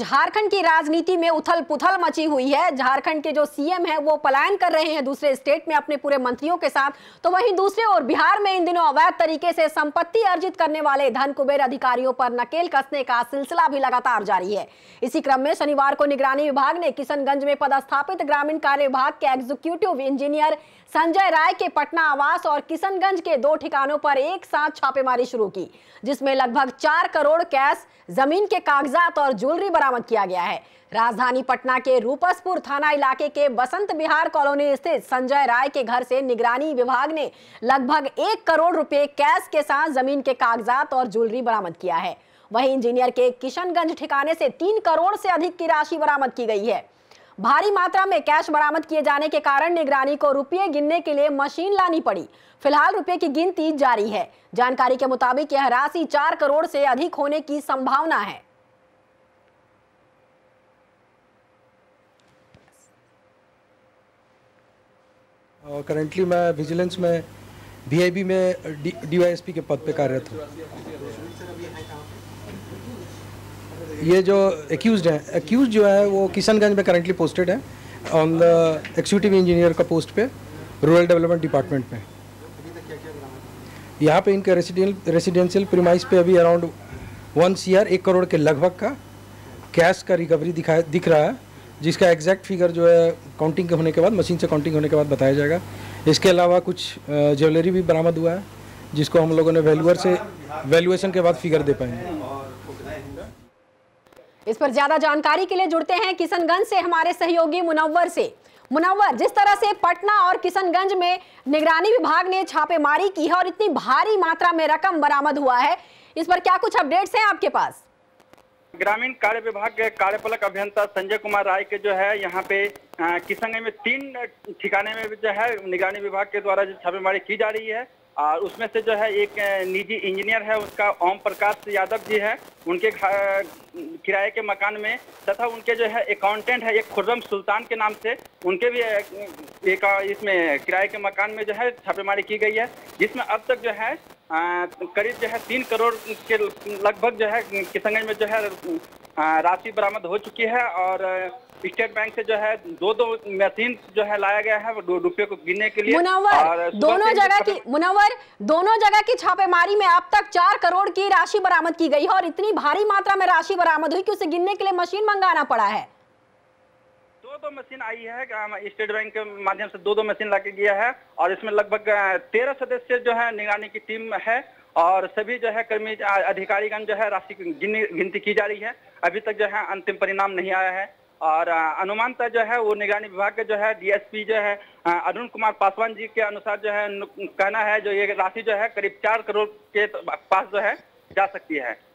झारखंड की राजनीति में उथल पुथल मची हुई है। झारखंड के जो सीएम हैं वो पलायन कर रहे हैं दूसरे स्टेट में अपने पूरे मंत्रियों के साथ, तो वहीं दूसरे और बिहार में इन दिनों अवैध तरीके से संपत्ति अर्जित करने वाले धन कुबेर अधिकारियों पर नकेल कसने का सिलसिला भी लगातार जारी है। इसी क्रम में शनिवार को निगरानी विभाग ने किशनगंज में पदस्थापित ग्रामीण कार्य विभाग के एग्जीक्यूटिव इंजीनियर संजय राय के पटना आवास और किशनगंज के दो ठिकानों पर एक साथ छापेमारी शुरू की, जिसमें लगभग 4 करोड़ कैश, जमीन के कागजात और ज्वेलरी बरामद किया गया है। राजधानी पटना के रूपसपुर थाना इलाके के बसंत विहार कॉलोनी स्थित संजय राय के घर से निगरानी विभाग ने लगभग 1 करोड़ रुपए कैश के साथ जमीन के कागजात और ज्वेलरी बरामद किया है। वहीं इंजीनियर के किशनगंज ठिकाने से 3 करोड़ से अधिक की राशि बरामद की गई है। भारी मात्रा में कैश बरामद किए जाने के कारण निगरानी को रुपये गिनने के लिए मशीन लानी पड़ी। फिलहाल रुपये की गिनती जारी है। जानकारी के मुताबिक यह राशि 4 करोड़ से अधिक होने की संभावना है। करंटली मैं विजिलेंस में वीआईबी में डीवाईएसपी के पद पे कार्यरत हूँ। ये जो एक्यूज्ड हैं, एक्यूज जो है वो किशनगंज में करंटली पोस्टेड है ऑन द एक्जीक्यूटिव इंजीनियर का पोस्ट पे रूरल डेवलपमेंट डिपार्टमेंट में। यहाँ पे इनके रेसिडेंशियल प्रीमाइस पे अभी अराउंड 1 करोड़ के लगभग का कैश का रिकवरी दिख रहा है, जिसका एग्जैक्ट फिगर जो है काउंटिंग होने के बाद, मशीन से काउंटिंग होने के बाद बताया जाएगा। इसके अलावा कुछ ज्वेलरी भी बरामद हुआ है, जिसको हम लोगों ने वैल्यूअर से वैल्यूएशन के बाद फिगर दे पाएंगे। इस पर ज्यादा जानकारी के लिए जुड़ते हैं किशनगंज से हमारे सहयोगी मुनव्वर से। मुनव्वर, जिस तरह से पटना और किशनगंज में निगरानी विभाग ने छापेमारी की है और इतनी भारी मात्रा में रकम बरामद हुआ है, इस पर क्या कुछ अपडेट्स हैं आपके पास? ग्रामीण कार्य विभाग के कार्यपालक अभियंता संजय कुमार राय के जो है यहाँ पे किशनगंज में 3 ठिकाने में जो है निगरानी विभाग के द्वारा जो छापेमारी की जा रही है, और उसमें से जो है एक निजी इंजीनियर है, उसका ओम प्रकाश यादव जी है, उनके किराए के मकान में, तथा उनके जो है अकाउंटेंट है एक खुरजम सुल्तान के नाम से, उनके भी एक इसमें किराए के मकान में जो है छापेमारी की गई है, जिसमें अब तक जो है करीब जो है 3 करोड़ के लगभग जो है किशनगंज में जो है राशि बरामद हो चुकी है। और स्टेट बैंक से जो है 2 मशीन जो है लाया गया है रुपये को गिनने के लिए। मुनव्वर, दोनों जगह की छापेमारी में अब तक 4 करोड़ की राशि बरामद की गई है और इतनी भारी मात्रा में राशि बरामद हुई कि उसे गिनने के लिए मशीन मंगाना पड़ा है। 2 मशीन आई है, स्टेट बैंक के माध्यम से 2 मशीन लाके गया है, और इसमें लगभग 13 सदस्य जो है निगरानी की टीम है और सभी जो है कर्मी अधिकारीगण जो है राशि की गिनती की जा रही है। अभी तक जो है अंतिम परिणाम नहीं आया है, और अनुमानतः जो है वो निगरानी विभाग के जो है डीएसपी जो है अरुण कुमार पासवान जी के अनुसार जो है कहना है जो ये राशि जो है करीब 4 करोड़ के पास जो है जा सकती है।